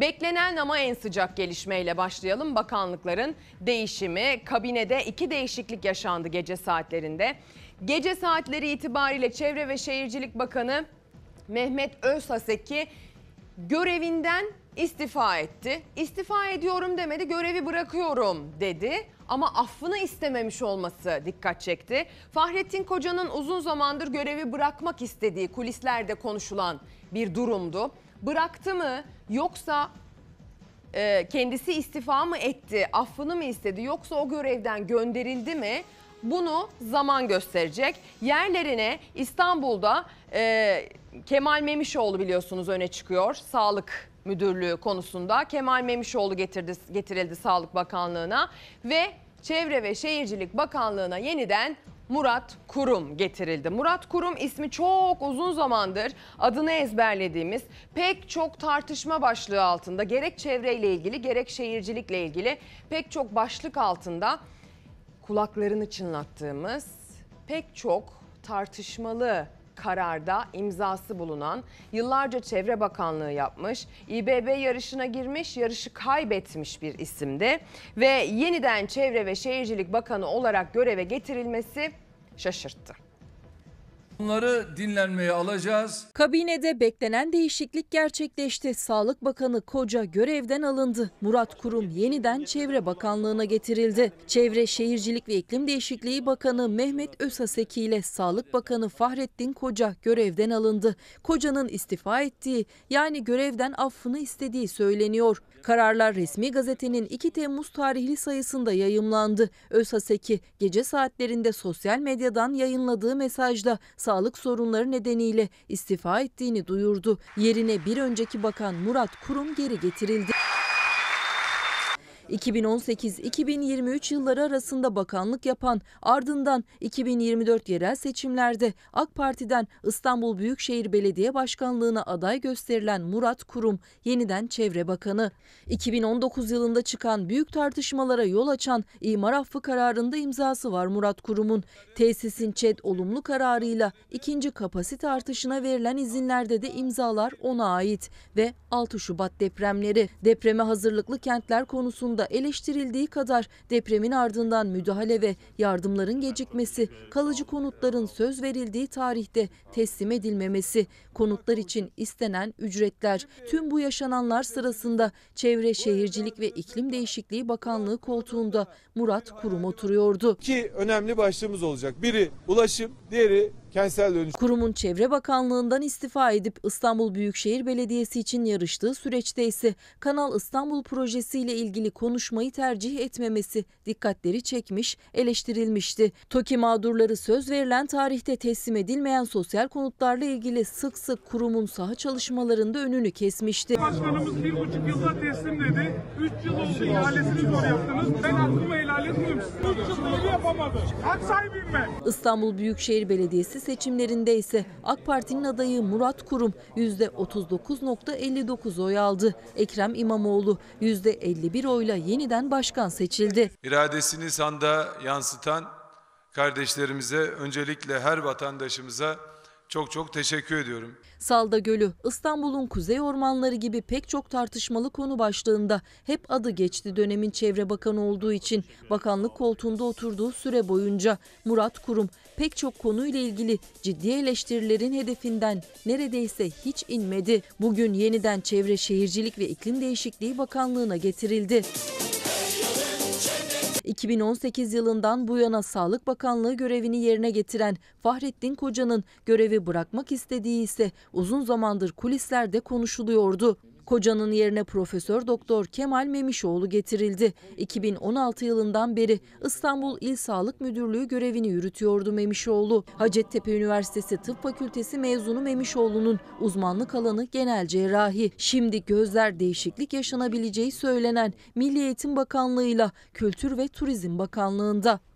Beklenen ama en sıcak gelişmeyle başlayalım. Bakanlıkların değişimi, kabinede 2 değişiklik yaşandı gece saatlerinde. Gece saatleri itibariyle Çevre ve Şehircilik Bakanı Mehmet Özhaseki görevinden istifa etti. İstifa ediyorum demedi, görevi bırakıyorum dedi. Ama affını istememiş olması dikkat çekti. Fahrettin Koca'nın uzun zamandır görevi bırakmak istediği kulislerde konuşulan bir durumdu. Bıraktı mı, yoksa kendisi istifa mı etti, affını mı istedi, yoksa o görevden gönderildi mi? Bunu zaman gösterecek. Yerlerine İstanbul'da Kemal Memişoğlu biliyorsunuz öne çıkıyor. Sağlık Müdürlüğü konusunda Kemal Memişoğlu getirildi Sağlık Bakanlığı'na ve Çevre ve Şehircilik Bakanlığı'na yeniden Murat Kurum getirildi. Murat Kurum ismi çok uzun zamandır adını ezberlediğimiz pek çok tartışma başlığı altında, gerek çevreyle ilgili gerek şehircilikle ilgili pek çok başlık altında kulaklarını çınlattığımız, pek çok tartışmalı kararda imzası bulunan, yıllarca Çevre Bakanlığı yapmış, İBB yarışına girmiş, yarışı kaybetmiş bir isimdi ve yeniden Çevre ve Şehircilik Bakanı olarak göreve getirilmesi şaşırttı. Bunları dinlenmeye alacağız. Kabinede beklenen değişiklik gerçekleşti. Sağlık Bakanı Koca görevden alındı. Murat Kurum yeniden Çevre Bakanlığı'na getirildi. Çevre, Şehircilik ve İklim Değişikliği Bakanı Mehmet Özhaseki ile Sağlık Bakanı Fahrettin Koca görevden alındı. Koca'nın istifa ettiği, yani görevden affını istediği söyleniyor. Kararlar resmi gazetenin 2 Temmuz tarihli sayısında yayımlandı. Özhaseki gece saatlerinde sosyal medyadan yayınladığı mesajda sağlık sorunları nedeniyle istifa ettiğini duyurdu. Yerine bir önceki bakan Murat Kurum geri getirildi. 2018-2023 yılları arasında bakanlık yapan, ardından 2024 yerel seçimlerde AK Parti'den İstanbul Büyükşehir Belediye Başkanlığı'na aday gösterilen Murat Kurum yeniden Çevre Bakanı. 2019 yılında çıkan, büyük tartışmalara yol açan imar affı kararında imzası var Murat Kurum'un. Tesisin ÇED olumlu kararıyla 2. kapasite artışına verilen izinlerde de imzalar ona ait ve 6 Şubat depremleri, depreme hazırlıklı kentler konusunda eleştirildiği kadar depremin ardından müdahale ve yardımların gecikmesi, kalıcı konutların söz verildiği tarihte teslim edilmemesi, konutlar için istenen ücretler, tüm bu yaşananlar sırasında Çevre, Şehircilik ve İklim Değişikliği Bakanlığı koltuğunda Murat Kurum oturuyordu. 2 önemli başlığımız olacak. Biri ulaşım, diğeri kentsel dönüşüm. Kurumun Çevre Bakanlığı'ndan istifa edip İstanbul Büyükşehir Belediyesi için yarıştığı süreçte ise Kanal İstanbul projesiyle ilgili konuşmayı tercih etmemesi dikkatleri çekmiş, eleştirilmişti. TOKİ mağdurları söz verilen tarihte teslim edilmeyen sosyal konutlarla ilgili sık sık kurumun saha çalışmalarında önünü kesmişti. Başkanımız 1,5 yılda teslim dedi. 3 yıl oldu, ihalesini zor yaptınız. Ben hakkımı helal etmiyorum. 3 yılda yapamadım. Hak sahibiyim ben. İstanbul Büyükşehir Belediyesi seçimlerinde ise AK Parti'nin adayı Murat Kurum %39,59 oy aldı. Ekrem İmamoğlu %51 oyla yeniden başkan seçildi. İradesini sandığa yansıtan kardeşlerimize, öncelikle her vatandaşımıza çok çok teşekkür ediyorum. Salda Gölü, İstanbul'un kuzey ormanları gibi pek çok tartışmalı konu başlığında hep adı geçti dönemin Çevre Bakanı olduğu için. Bakanlık koltuğunda oturduğu süre boyunca Murat Kurum pek çok konuyla ilgili ciddi eleştirilerin hedefinden neredeyse hiç inmedi. Bugün yeniden Çevre, Şehircilik ve İklim Değişikliği Bakanlığı'na getirildi. 2018 yılından bu yana Sağlık Bakanlığı görevini yerine getiren Fahrettin Koca'nın görevi bırakmak istediği ise uzun zamandır kulislerde konuşuluyordu. Koca'nın yerine Profesör Doktor Kemal Memişoğlu getirildi. 2016 yılından beri İstanbul İl Sağlık Müdürlüğü görevini yürütüyordu Memişoğlu. Hacettepe Üniversitesi Tıp Fakültesi mezunu Memişoğlu'nun uzmanlık alanı genel cerrahi. Şimdi gözler değişiklik yaşanabileceği söylenen Milli Eğitim Bakanlığı'yla Kültür ve Turizm Bakanlığı'nda.